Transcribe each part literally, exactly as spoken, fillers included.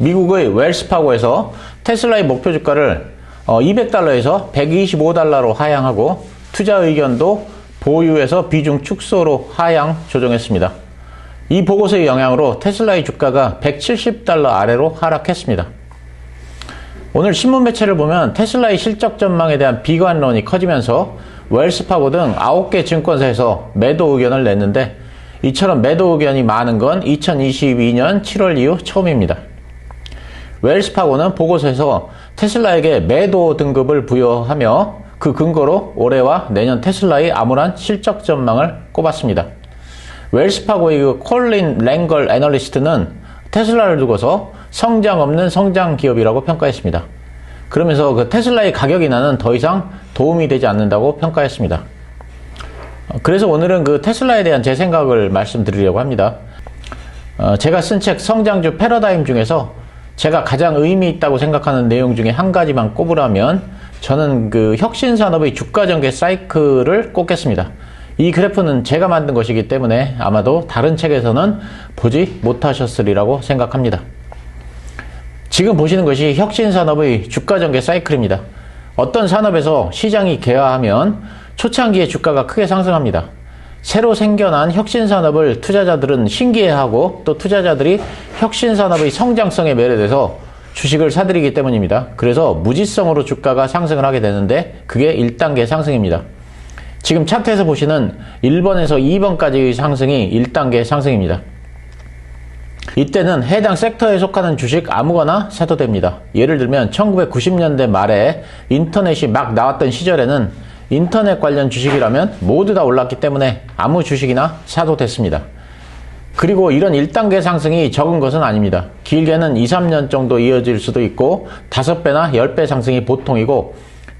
미국의 웰스파고에서 테슬라의 목표 주가를 이백 달러에서 백이십오 달러로 하향하고 투자 의견도 보유에서 비중 축소로 하향 조정했습니다. 이 보고서의 영향으로 테슬라의 주가가 백칠십 달러 아래로 하락했습니다. 오늘 신문 매체를 보면 테슬라의 실적 전망에 대한 비관론이 커지면서 웰스파고 등 아홉 개 증권사에서 매도 의견을 냈는데 이처럼 매도 의견이 많은 건 이천이십이 년 칠 월 이후 처음입니다. 웰스파고는 보고서에서 테슬라에게 매도 등급을 부여하며 그 근거로 올해와 내년 테슬라의 암울한 실적 전망을 꼽았습니다. 웰스파고의 콜린 랭걸 애널리스트는 테슬라를 두고서 성장 없는 성장 기업이라고 평가했습니다. 그러면서 그 테슬라의 가격 인하는 더 이상 도움이 되지 않는다고 평가했습니다. 그래서 오늘은 그 테슬라에 대한 제 생각을 말씀드리려고 합니다. 어, 제가 쓴 책 성장주 패러다임 중에서 제가 가장 의미 있다고 생각하는 내용 중에 한 가지만 꼽으라면 저는 그 혁신산업의 주가전개 사이클을 꼽겠습니다. 이 그래프는 제가 만든 것이기 때문에 아마도 다른 책에서는 보지 못하셨으리라고 생각합니다. 지금 보시는 것이 혁신산업의 주가전개 사이클입니다. 어떤 산업에서 시장이 개화하면 초창기에 주가가 크게 상승합니다. 새로 생겨난 혁신산업을 투자자들은 신기해하고 또 투자자들이 혁신산업의 성장성에 매료돼서 주식을 사들이기 때문입니다. 그래서 무지성으로 주가가 상승을 하게 되는데 그게 일 단계 상승입니다. 지금 차트에서 보시는 일 번에서 이 번까지의 상승이 일 단계 상승입니다. 이때는 해당 섹터에 속하는 주식 아무거나 사도 됩니다. 예를 들면 천구백구십 년대 말에 인터넷이 막 나왔던 시절에는 인터넷 관련 주식이라면 모두 다 올랐기 때문에 아무 주식이나 사도 됐습니다. 그리고 이런 일 단계 상승이 적은 것은 아닙니다. 길게는 이, 삼 년 정도 이어질 수도 있고 다섯 배나 열 배 상승이 보통이고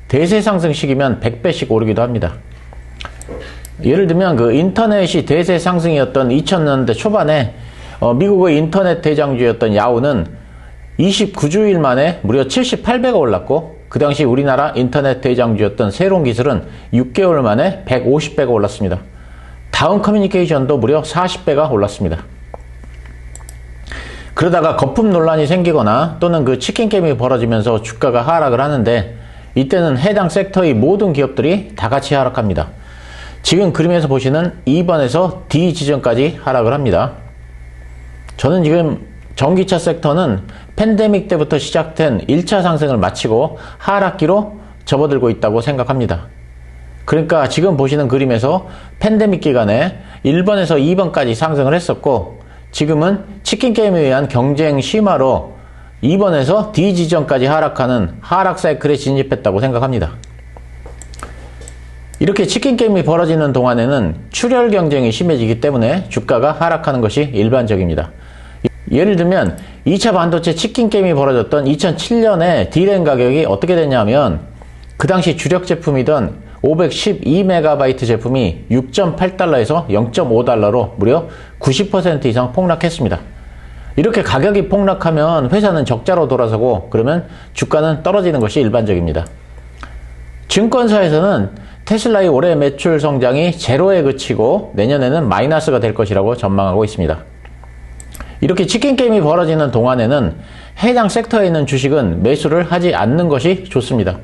대세 상승 시기면 백 배씩 오르기도 합니다. 예를 들면 그 인터넷이 대세 상승이었던 이천 년대 초반에 어, 미국의 인터넷 대장주였던 야후는 이십구 주일 만에 무려 칠십팔 배가 올랐고 그 당시 우리나라 인터넷 대장주였던 새론기술은 육 개월 만에 백오십 배가 올랐습니다. 다운 커뮤니케이션도 무려 사십 배가 올랐습니다. 그러다가 거품 논란이 생기거나 또는 그 치킨게임이 벌어지면서 주가가 하락을 하는데 이때는 해당 섹터의 모든 기업들이 다 같이 하락합니다. 지금 그림에서 보시는 이 번에서 디 지점까지 하락을 합니다. 저는 지금 전기차 섹터는 팬데믹 때부터 시작된 일 차 상승을 마치고 하락기로 접어들고 있다고 생각합니다. 그러니까 지금 보시는 그림에서 팬데믹 기간에 일 번에서 이 번까지 상승을 했었고 지금은 치킨게임에 의한 경쟁 심화로 이 번에서 디 지점까지 하락하는 하락 사이클에 진입했다고 생각합니다. 이렇게 치킨게임이 벌어지는 동안에는 출혈 경쟁이 심해지기 때문에 주가가 하락하는 것이 일반적입니다. 예를 들면 이 차 반도체 치킨게임이 벌어졌던 이천칠 년에 디램 가격이 어떻게 됐냐면 그 당시 주력 제품이던 오백십이 메가바이트 제품이 육 점 팔 달러에서 영 점 오 달러로 무려 구십 퍼센트 이상 폭락했습니다. 이렇게 가격이 폭락하면 회사는 적자로 돌아서고 그러면 주가는 떨어지는 것이 일반적입니다. 증권사에서는 테슬라의 올해 매출 성장이 제로에 그치고 내년에는 마이너스가 될 것이라고 전망하고 있습니다. 이렇게 치킨게임이 벌어지는 동안에는 해당 섹터에 있는 주식은 매수를 하지 않는 것이 좋습니다.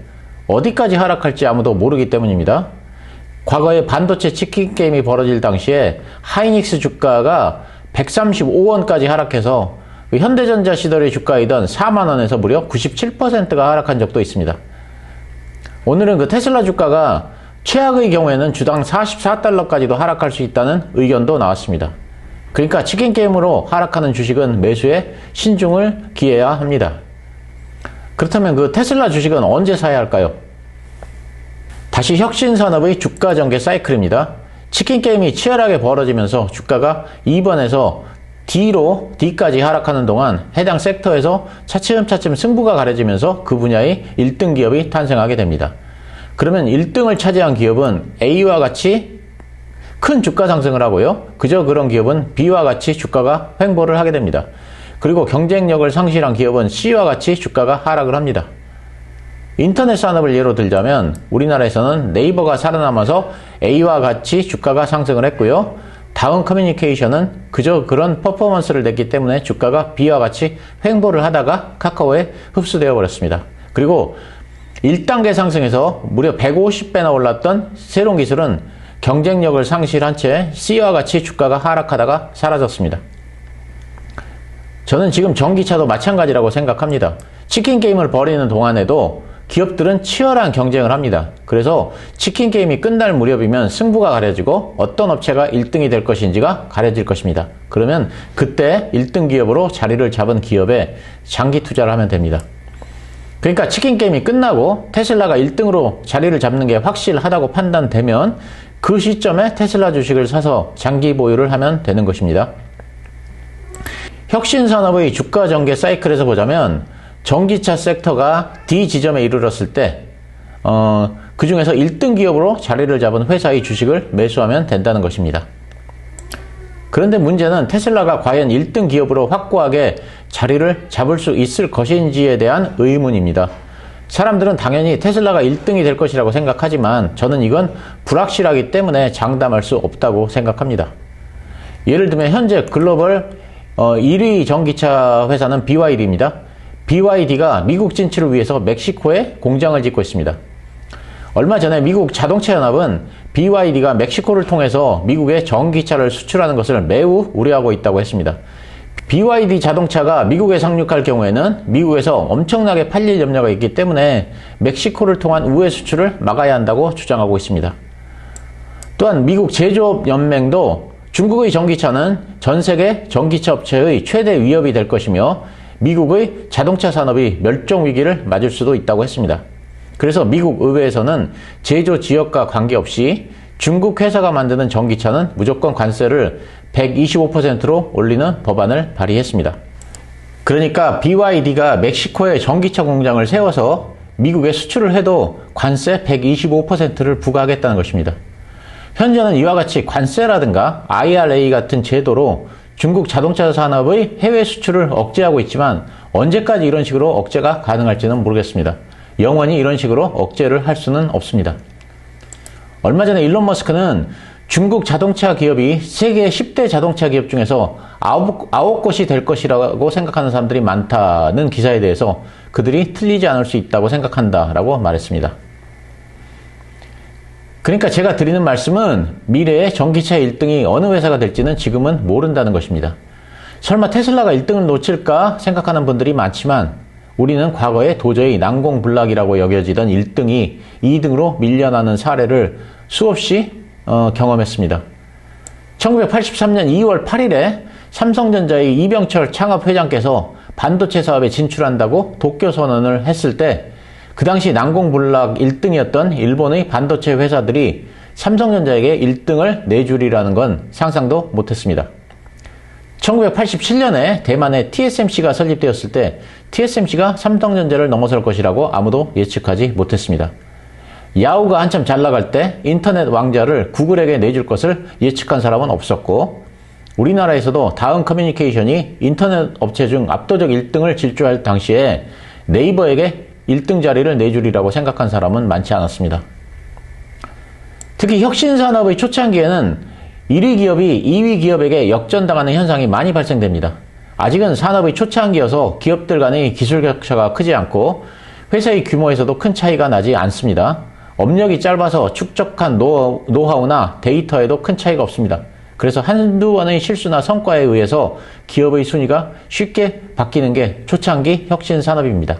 어디까지 하락할지 아무도 모르기 때문입니다. 과거에 반도체 치킨게임이 벌어질 당시에 하이닉스 주가가 백삼십오 원까지 하락해서 현대전자 시절의 주가이던 사만 원에서 무려 구십칠 퍼센트가 하락한 적도 있습니다. 오늘은 그 테슬라 주가가 최악의 경우에는 주당 사십사 달러까지도 하락할 수 있다는 의견도 나왔습니다. 그러니까 치킨게임으로 하락하는 주식은 매수에 신중을 기해야 합니다. 그렇다면 그 테슬라 주식은 언제 사야 할까요? 다시 혁신산업의 주가전개 사이클입니다. 치킨게임이 치열하게 벌어지면서 주가가 이 번에서 디로, 디까지 하락하는 동안 해당 섹터에서 차츰차츰 승부가 가려지면서 그 분야의 일 등 기업이 탄생하게 됩니다. 그러면 일 등을 차지한 기업은 에이와 같이 큰 주가 상승을 하고요. 그저 그런 기업은 비와 같이 주가가 횡보를 하게 됩니다. 그리고 경쟁력을 상실한 기업은 씨와 같이 주가가 하락을 합니다. 인터넷 산업을 예로 들자면 우리나라에서는 네이버가 살아남아서 에이와 같이 주가가 상승을 했고요. 다운 커뮤니케이션은 그저 그런 퍼포먼스를 냈기 때문에 주가가 B와 같이 횡보를 하다가 카카오에 흡수되어 버렸습니다. 그리고 일 단계 상승에서 무려 백오십 배나 올랐던 새로운 기술은 경쟁력을 상실한 채 C와 같이 주가가 하락하다가 사라졌습니다. 저는 지금 전기차도 마찬가지라고 생각합니다. 치킨 게임을 벌이는 동안에도 기업들은 치열한 경쟁을 합니다. 그래서 치킨 게임이 끝날 무렵이면 승부가 가려지고 어떤 업체가 일 등이 될 것인지가 가려질 것입니다. 그러면 그때 일 등 기업으로 자리를 잡은 기업에 장기 투자를 하면 됩니다. 그러니까 치킨 게임이 끝나고 테슬라가 일 등으로 자리를 잡는 게 확실하다고 판단되면 그 시점에 테슬라 주식을 사서 장기 보유를 하면 되는 것입니다. 혁신산업의 주가 전개 사이클에서 보자면 전기차 섹터가 D 지점에 이르렀을 때 어, 그 중에서 일 등 기업으로 자리를 잡은 회사의 주식을 매수하면 된다는 것입니다. 그런데 문제는 테슬라가 과연 일 등 기업으로 확고하게 자리를 잡을 수 있을 것인지에 대한 의문입니다. 사람들은 당연히 테슬라가 일 등이 될 것이라고 생각하지만 저는 이건 불확실하기 때문에 장담할 수 없다고 생각합니다. 예를 들면 현재 글로벌 어, 일 위 전기차 회사는 비와이디입니다. 비와이디가 미국 진출을 위해서 멕시코에 공장을 짓고 있습니다. 얼마 전에 미국 자동차 연합은 비와이디가 멕시코를 통해서 미국에 전기차를 수출하는 것을 매우 우려하고 있다고 했습니다. 비와이디 자동차가 미국에 상륙할 경우에는 미국에서 엄청나게 팔릴 염려가 있기 때문에 멕시코를 통한 우회 수출을 막아야 한다고 주장하고 있습니다. 또한 미국 제조업연맹도 중국의 전기차는 전 세계 전기차 업체의 최대 위협이 될 것이며 미국의 자동차 산업이 멸종 위기를 맞을 수도 있다고 했습니다. 그래서 미국 의회에서는 제조 지역과 관계없이 중국 회사가 만드는 전기차는 무조건 관세를 백이십오 퍼센트로 올리는 법안을 발의했습니다. 그러니까 비와이디가 멕시코에 전기차 공장을 세워서 미국에 수출을 해도 관세 백이십오 퍼센트를 부과하겠다는 것입니다. 현재는 이와 같이 관세라든가 아이알에이 같은 제도로 중국 자동차 산업의 해외 수출을 억제하고 있지만 언제까지 이런 식으로 억제가 가능할지는 모르겠습니다. 영원히 이런 식으로 억제를 할 수는 없습니다. 얼마 전에 일론 머스크는 중국 자동차 기업이 세계 십 대 자동차 기업 중에서 아홉 곳이 될 것이라고 생각하는 사람들이 많다는 기사에 대해서 그들이 틀리지 않을 수 있다고 생각한다라고 말했습니다. 그러니까 제가 드리는 말씀은 미래의 전기차 일 등이 어느 회사가 될지는 지금은 모른다는 것입니다. 설마 테슬라가 일 등을 놓칠까 생각하는 분들이 많지만 우리는 과거에 도저히 난공불락이라고 여겨지던 일 등이 이 등으로 밀려나는 사례를 수없이 어, 경험했습니다. 천구백팔십삼 년 이월 팔일에 삼성전자의 이병철 창업회장께서 반도체 사업에 진출한다고 도쿄 선언을 했을 때 그 당시 난공불락 일 등이었던 일본의 반도체 회사들이 삼성전자에게 일 등을 내주리라는 건 상상도 못했습니다. 천구백팔십칠 년에 대만의 티에스엠씨가 설립되었을 때 티에스엠씨가 삼성전자를 넘어설 것이라고 아무도 예측하지 못했습니다. 야후가 한참 잘 나갈 때 인터넷 왕자를 구글에게 내줄 것을 예측한 사람은 없었고 우리나라에서도 다음 커뮤니케이션이 인터넷 업체 중 압도적 일 등을 질주할 당시에 네이버에게 일 등 자리를 내주리라고 생각한 사람은 많지 않았습니다. 특히 혁신산업의 초창기에는 일 위 기업이 이 위 기업에게 역전당하는 현상이 많이 발생됩니다. 아직은 산업의 초창기여서 기업들 간의 기술 격차가 크지 않고 회사의 규모에서도 큰 차이가 나지 않습니다. 업력이 짧아서 축적한 노, 노하우나 데이터에도 큰 차이가 없습니다. 그래서 한두 번의 실수나 성과에 의해서 기업의 순위가 쉽게 바뀌는 게 초창기 혁신산업입니다.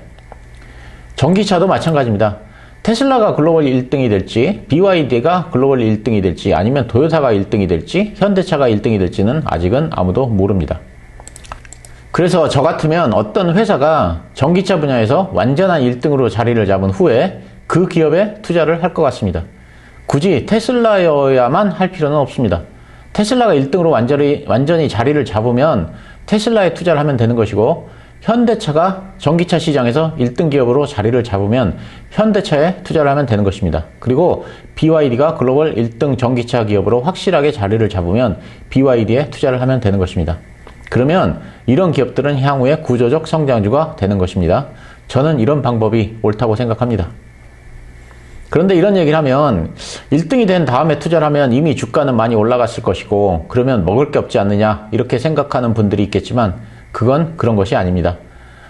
전기차도 마찬가지입니다. 테슬라가 글로벌 일 등이 될지, 비와이디가 글로벌 일 등이 될지, 아니면 도요타가 일 등이 될지, 현대차가 일 등이 될지는 아직은 아무도 모릅니다. 그래서 저 같으면 어떤 회사가 전기차 분야에서 완전한 일 등으로 자리를 잡은 후에 그 기업에 투자를 할 것 같습니다. 굳이 테슬라여야만 할 필요는 없습니다. 테슬라가 일 등으로 완전히, 완전히 자리를 잡으면 테슬라에 투자를 하면 되는 것이고 현대차가 전기차 시장에서 일 등 기업으로 자리를 잡으면 현대차에 투자를 하면 되는 것입니다. 그리고 비와이디가 글로벌 일 등 전기차 기업으로 확실하게 자리를 잡으면 비와이디에 투자를 하면 되는 것입니다. 그러면 이런 기업들은 향후에 구조적 성장주가 되는 것입니다. 저는 이런 방법이 옳다고 생각합니다. 그런데 이런 얘기를 하면 일 등이 된 다음에 투자를 하면 이미 주가는 많이 올라갔을 것이고 그러면 먹을 게 없지 않느냐 이렇게 생각하는 분들이 있겠지만 그건 그런 것이 아닙니다.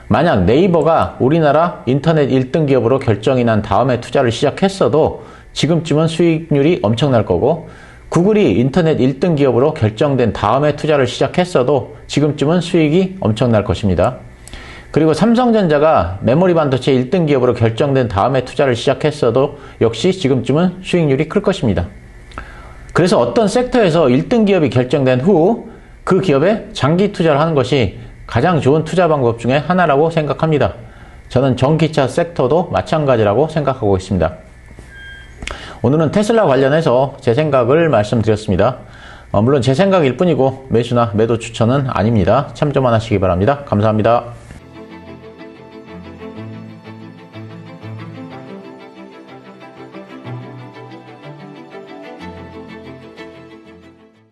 만약 네이버가 우리나라 인터넷 일 등 기업으로 결정이 난 다음에 투자를 시작했어도 지금쯤은 수익률이 엄청날 거고 구글이 인터넷 일 등 기업으로 결정된 다음에 투자를 시작했어도 지금쯤은 수익이 엄청날 것입니다. 그리고 삼성전자가 메모리 반도체 일 등 기업으로 결정된 다음에 투자를 시작했어도 역시 지금쯤은 수익률이 클 것입니다. 그래서 어떤 섹터에서 일 등 기업이 결정된 후 그 기업에 장기 투자를 하는 것이 가장 좋은 투자 방법 중에 하나라고 생각합니다. 저는 전기차 섹터도 마찬가지라고 생각하고 있습니다. 오늘은 테슬라 관련해서 제 생각을 말씀드렸습니다. 어, 물론 제 생각일 뿐이고 매수나 매도 추천은 아닙니다. 참조만 하시기 바랍니다. 감사합니다.